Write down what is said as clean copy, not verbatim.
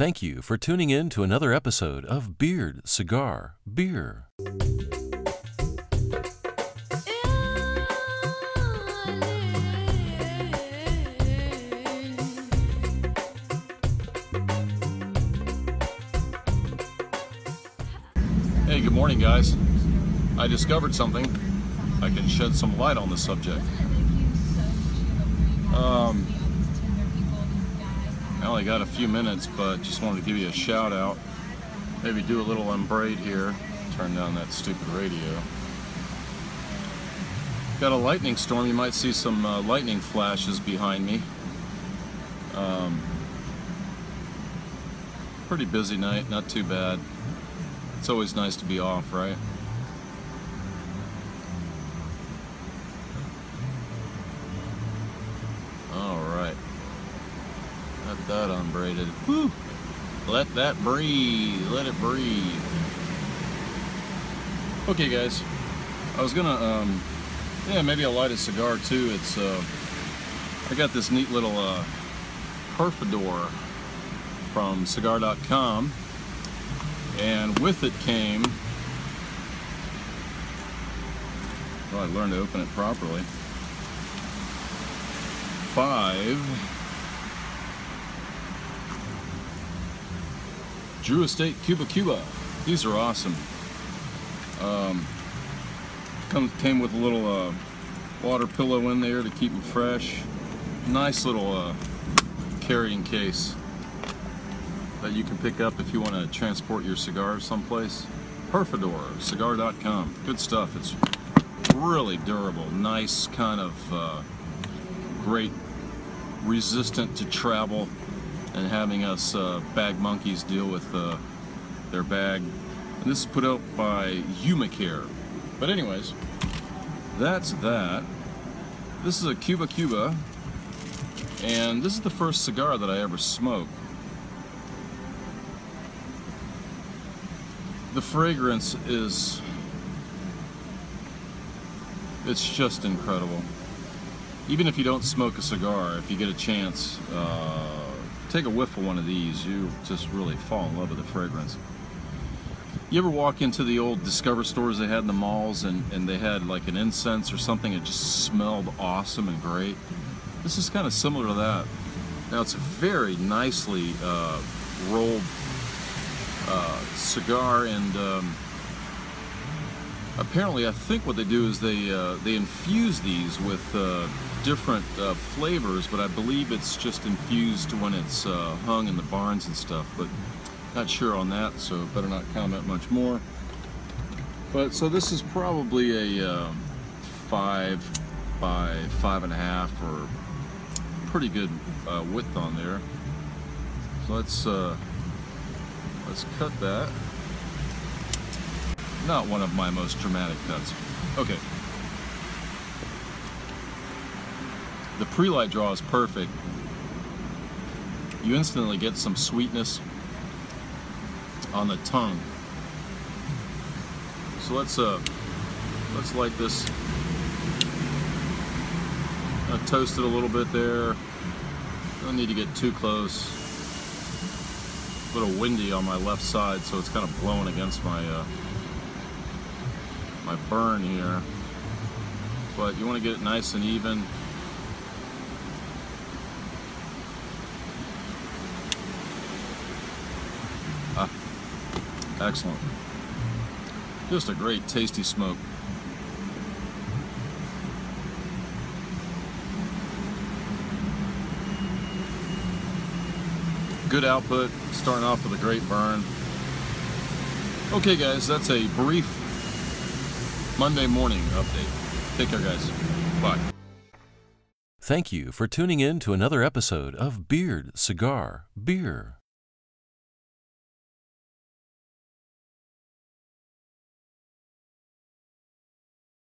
Thank you for tuning in to another episode of Beard, Cigar, Beer. Hey, good morning, guys. I discovered something. I can shed some light on this subject. I only got a few minutes, but just wanted to give you a shout out. Maybe do a little unbraid here. Turn down that stupid radio. Got a lightning storm. You might see some lightning flashes behind me. Pretty busy night, not too bad. It's always nice to be off, right? That unbraided. Whew. Let that breathe. Let it breathe. Okay, guys. I was gonna, yeah, maybe I'll light a cigar too. It's, I got this neat little Herf-a-Dor from cigar.com, and with it came. Well, I learned to open it properly. 5. Drew Estate Kuba Kuba. These are awesome. Came with a little water pillow in there to keep them fresh. Nice little carrying case that you can pick up if you want to transport your cigar someplace. Herf-a-Dor, cigar.com. Good stuff. It's really durable. Nice, kind of great, resistant to travel. And having us bag monkeys deal with their bag. And this is put out by Umicare. But anyways, that's that. This is a Kuba Kuba, and this is the first cigar that I ever smoked. The fragrance is, it's just incredible. Even if you don't smoke a cigar, if you get a chance, take a whiff of one of these, you just really fall in love with the fragrance. You ever walk into the old Discover stores they had in the malls, and they had like an incense or something, it just smelled awesome and great? This is kind of similar to that. Now, it's a very nicely rolled cigar, and apparently, I think what they do is they infuse these with different flavors, but I believe it's just infused when it's hung in the barns and stuff, but not sure on that, so better not comment much more. But so this is probably a 5 by 5.5 or pretty good width on there. So let's cut that. Not one of my most dramatic cuts. Okay. The pre-light draw is perfect. You instantly get some sweetness on the tongue. So let's light this. Toast it a little bit there. Don't need to get too close. A little windy on my left side, so it's kind of blowing against my my burn here, but you want to get it nice and even. Ah, excellent. Just a great tasty smoke. Good output, starting off with a great burn. Okay, guys, that's a brief Monday morning update. Take care, guys. Bye. Thank you for tuning in to another episode of Beard, Cigar, Beer.